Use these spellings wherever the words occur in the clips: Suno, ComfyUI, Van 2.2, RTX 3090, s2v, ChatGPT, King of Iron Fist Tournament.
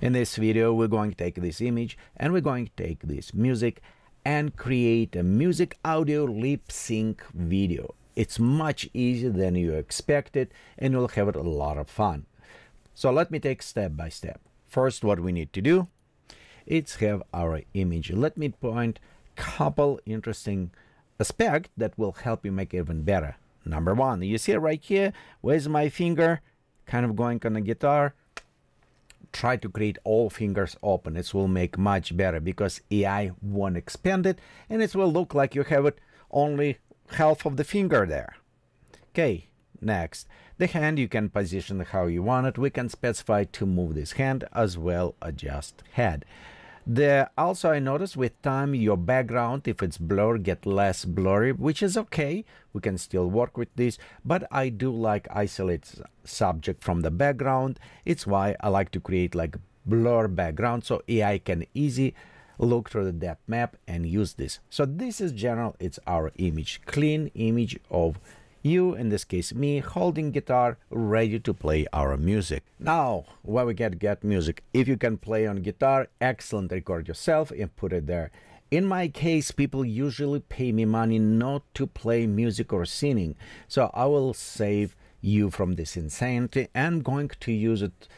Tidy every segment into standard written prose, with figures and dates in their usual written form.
In this video, we're going to take this image and we're going to take this music and create a music audio lip sync video. It's much easier than you expected and you'll have a lot of fun. So let me take step by step. First, what we need to do is have our image. Let me point a couple interesting aspects that will help you make it even better. Number one, you see right here, where's my finger? Kind of going on a guitar. Try to create all fingers open. It will make much better because AI won't expand it and it will look like you have it only half of the finger there. Okay, next. The hand you can position how you want it. We can specify to move this hand as well, adjust head. There also I noticed with time your background, if it's blur, get less blurry, which is okay. We can still work with this, but I do like isolate subject from the background. It's why I like to create like blur background so AI can easy look through the depth map and use this. So this is general, it's our image, clean image of you, in this case me, holding guitar, ready to play our music. Now, where we get music. If you can play on guitar, excellent, record yourself and put it there. In my case, people usually pay me money not to play music or singing. So I will save you from this insanity. I'm going to use it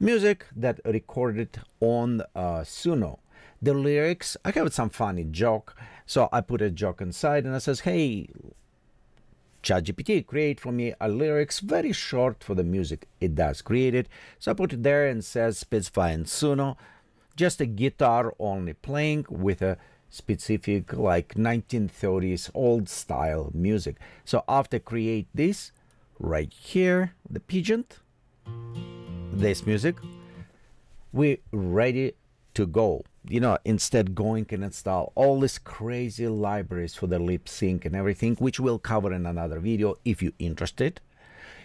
music that recorded on Suno. The lyrics, I have some funny joke. So I put a joke inside and I says, hey, ChatGPT, create for me a lyrics very short for the music. It does create it. So I put it there and says specify in Suno, just a guitar only playing with a specific like 1930s old style music. So after create this right here, the pigeon, this music, we're ready to go. You know, instead going and install all these crazy libraries for the lip sync and everything, which we'll cover in another video if you're interested.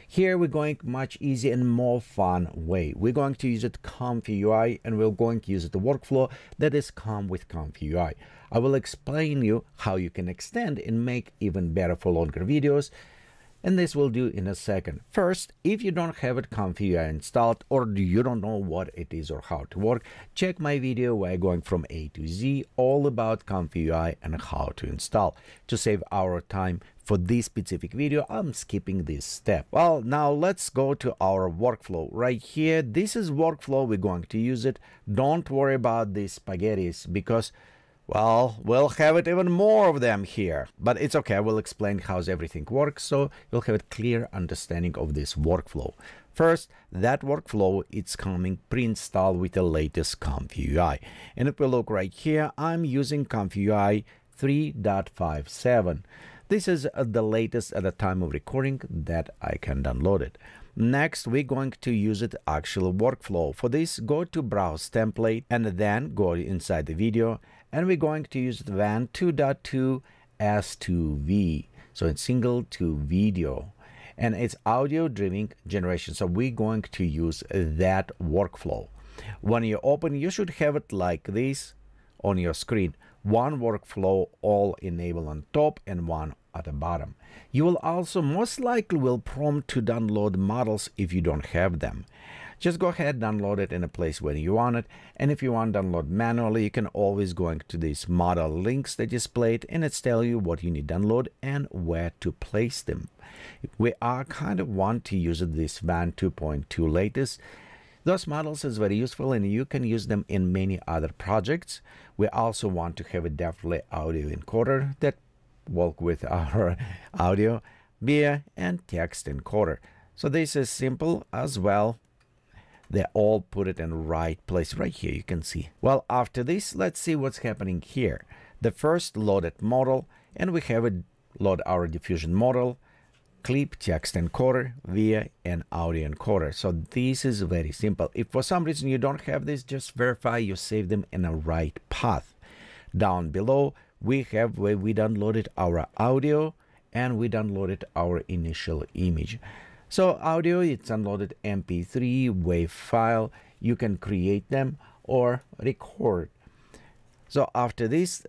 Here we're going much easier and more fun way. We're going to use it ComfyUI and we're going to use it the workflow that is come with ComfyUI. I will explain you how you can extend and make even better for longer videos. And this we'll do in a second. First, if you don't have it ComfyUI installed or you don't know what it is or how to work, check my video where I'm going from A to Z all about ComfyUI and how to install. To save our time for this specific video, I'm skipping this step. Well, now let's go to our workflow right here. This is workflow, we're going to use it. Don't worry about these spaghettis because, well, we'll have it even more of them here, but it's okay. I will explain how everything works so you'll have a clear understanding of this workflow. First, that workflow, it's coming pre-installed with the latest ComfyUI. And if we look right here, I'm using ComfyUI 3.57. This is the latest at the time of recording that I can download it. Next, we're going to use it actual workflow. For this, go to browse template and then go inside the video. And we're going to use Van 2.2 s2v, so it's single to video, and it's audio driven generation. So we're going to use that workflow. When you open, you should have it like this on your screen. One workflow, all enabled on top and one at the bottom. You will also most likely will prompt to download models if you don't have them. Just go ahead, download it in a place where you want it. And if you want to download manually, you can always go into this model links that displayed and it's tell you what you need to download and where to place them. We are kind of want to use this Van 2.2 latest. Those models is very useful and you can use them in many other projects. We also want to have a definitely audio encoder that work with our audio, via and text encoder. So this is simple as well. They all put it in right place right here, you can see. Well, after this, let's see what's happening here. The first loaded model, and we have it load our diffusion model, clip, text encoder, via and audio encoder. So this is very simple. If for some reason you don't have this, just verify you save them in a right path. Down below, we have where we downloaded our audio and we downloaded our initial image. So audio, it's downloaded MP3 wave file. You can create them or record. So after this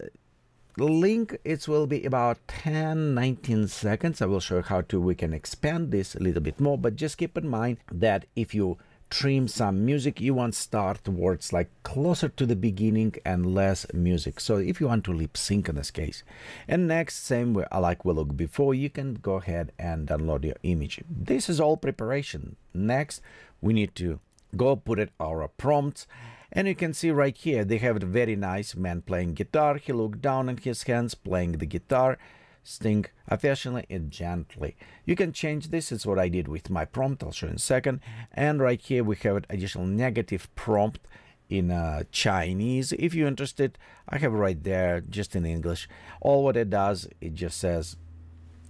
link, it will be about 10-19 seconds. I will show you how we can expand this a little bit more, but just keep in mind that if you trim some music, you want start words like closer to the beginning and less music. So if you want to lip sync in this case. And next, same way, like we looked before, you can go ahead and download your image. This is all preparation. Next, we need to go put in our prompts. And you can see right here, they have a very nice man playing guitar. He looked down at his hands playing the guitar. Sting affectionately and gently. You can change this. It's what I did with my prompt. I'll show you in a second. And right here we have an additional negative prompt in Chinese. If you're interested, I have right there just in English. All what it does, it just says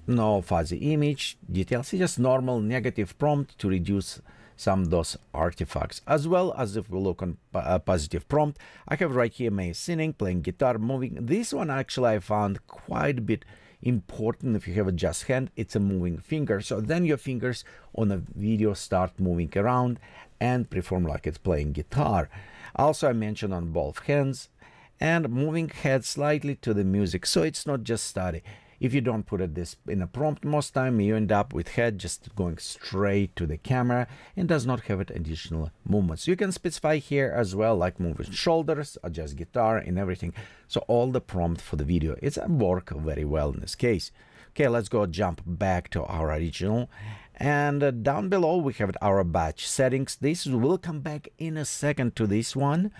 no fuzzy image details. It's just normal negative prompt to reduce some of those artifacts. As well as if we look on a positive prompt, I have right here me singing, playing guitar, moving. This one actually I found quite a bit important. If you have a just hand, it's a moving finger, so then your fingers on a video start moving around and perform like it's playing guitar. Also I mentioned on both hands and moving head slightly to the music, so it's not just static. If you don't put this in a prompt, most time you end up with head just going straight to the camera and does not have it additional movements. You can specify here as well, like moving shoulders, adjust guitar and everything. So all the prompt for the video, it's work very well in this case. Okay, let's go jump back to our original. And down below we have our batch settings. This will come back in a second to this one,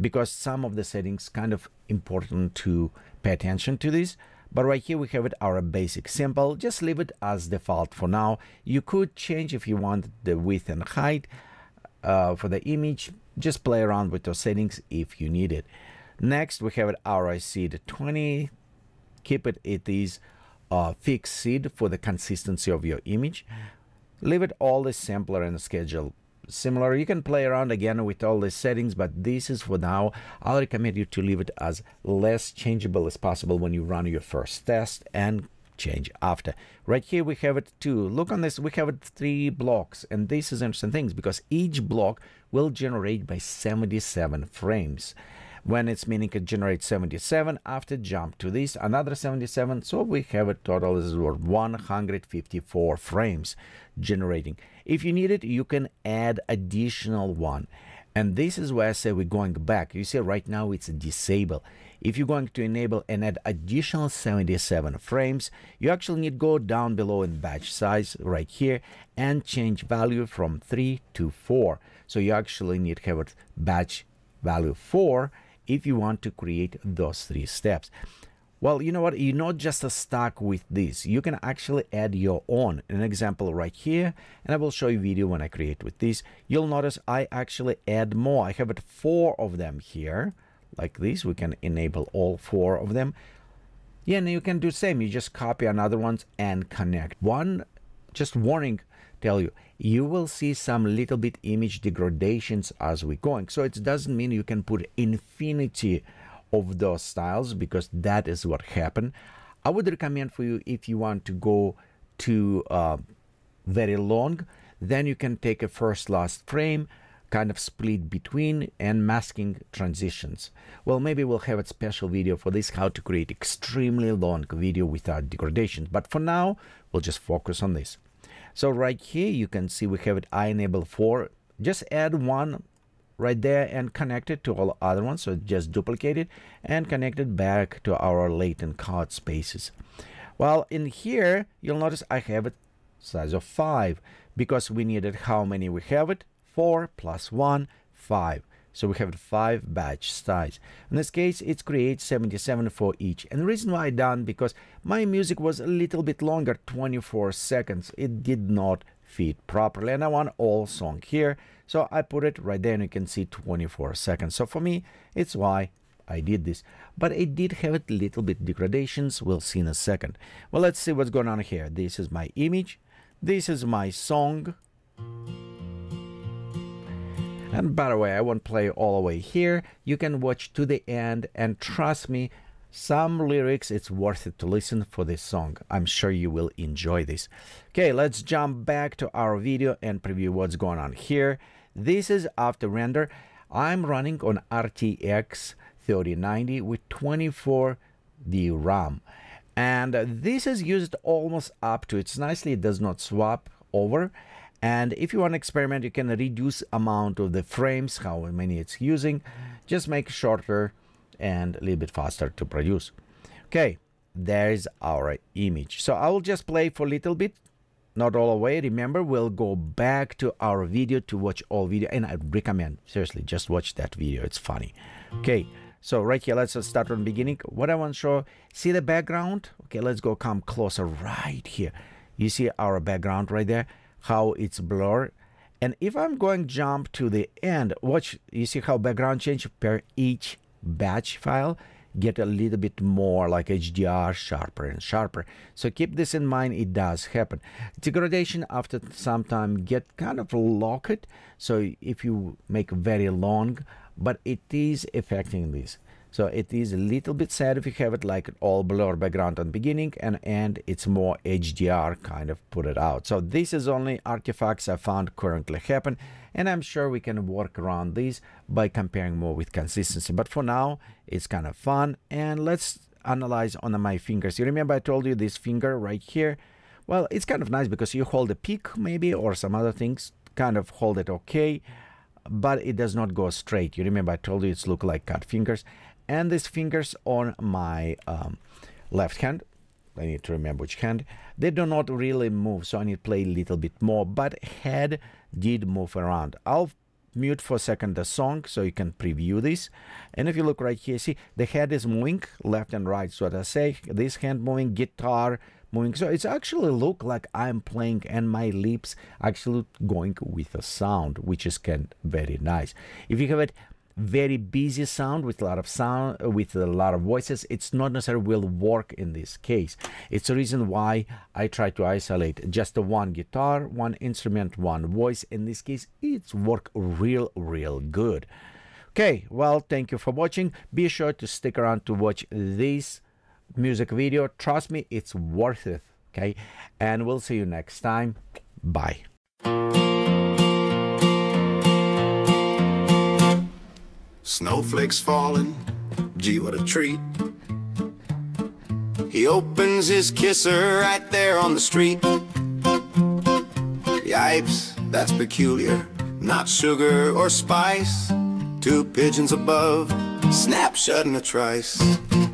because some of the settings kind of important to pay attention to this. But right here we have it, our basic sample. Just leave it as default for now. You could change if you want the width and height for the image. Just play around with your settings if you need it. Next we have it, our seed 20. Keep it, it is fixed seed for the consistency of your image. Leave it all the sampler and schedule similar. You can play around again with all the settings, but this is for now. I'll recommend you to leave it as less changeable as possible when you run your first test and change after. Right here we have it too. Look on this, we have it 3 blocks, and this is interesting things because each block will generate by 77 frames. When it's meaning it generates 77, after jump to this, another 77, so we have a total is 154 frames generating. If you need it, you can add additional one. And this is where I say we're going back. You see right now it's disable. If you're going to enable and add additional 77 frames, you actually need to go down below in batch size right here and change value from 3 to 4. So you actually need to have a batch value 4 if you want to create those 3 steps. Well, you know what? You're not just stuck with this. You can actually add your own. An example right here, and I will show you a video when I create with this. You'll notice I actually add more. I have it 4 of them here, like this. We can enable all 4 of them. Yeah, and you can do same. You just copy another ones and connect. One, just warning, tell you, you will see some little bit image degradations as we're going. So it doesn't mean you can put infinity of those styles, because that is what happened. I would recommend for you, if you want to go to very long, then you can take a first last frame, kind of split between and masking transitions. Well, maybe we'll have a special video for this, how to create extremely long video without degradation. But for now, we'll just focus on this. So right here, you can see we have it, I enable 4, just add 1 right there and connect it to all other ones. So just duplicate it and connect it back to our latent card spaces. Well, in here, you'll notice I have it size of 5, because we needed how many we have it, 4 plus 1, 5. So we have 5 batch size. In this case, it creates 77 for each. And the reason why I done, because my music was a little bit longer, 24 seconds. It did not fit properly. And I want all song here. So I put it right there and you can see 24 seconds. So for me, it's why I did this. But it did have a little bit degradations. We'll see in a second. Well, let's see what's going on here. This is my image. This is my song. And by the way, I won't play all the way here. You can watch to the end, and trust me, some lyrics, it's worth it to listen for this song. I'm sure you will enjoy this. Okay, let's jump back to our video and preview what's going on here. This is after render. I'm running on RTX 3090 with 24GB RAM. And this is used almost up to, it's nicely, it does not swap over. And if you want to experiment, you can reduce amount of the frames, how many it's using, just make it shorter and a little bit faster to produce. Okay, there's our image. So I will just play for a little bit, not all the way. Remember, we'll go back to our video to watch all video, and I recommend, seriously, just watch that video, it's funny. Okay, so right here, let's start from the beginning. What I want to show, see the background? Okay, let's go come closer right here. You see our background right there, how it's blurred. And if I'm going jump to the end, watch, you see how background change per each batch file get a little bit more like HDR, sharper and sharper. So keep this in mind, it does happen. Degradation after some time get kind of locked. So if you make very long, but it is affecting this. So it is a little bit sad if you have it like all blur background on beginning and end, it's more HDR kind of put it out. So this is only artifacts I found currently happen, and I'm sure we can work around these by comparing more with consistency. But for now, it's kind of fun, and let's analyze on my fingers. You remember I told you this finger right here? Well, it's kind of nice because you hold a peak maybe or some other things, kind of hold it okay, but it does not go straight. You remember I told you it's look like cut fingers. And these fingers on my left hand, I need to remember which hand, they do not really move, so I need to play a little bit more, but head did move around. I'll mute for a second the song so you can preview this. And if you look right here, see, the head is moving left and right, so as I say, this hand moving, guitar moving. So it's actually look like I'm playing and my lips actually going with a sound, which is kind of very nice. If you have it, very busy sound with a lot of sound with a lot of voices, it's not necessarily will work in this case. It's the reason why I try to isolate just the one guitar, one instrument, one voice. In this case, it's work real good. Okay, well, thank you for watching. Be sure to stick around to watch this music video. Trust me, it's worth it. Okay, and we'll see you next time. Bye. Snowflakes falling, gee what a treat. He opens his kisser right there on the street. Yipes, that's peculiar, not sugar or spice. Two pigeons above, snap shut in a trice.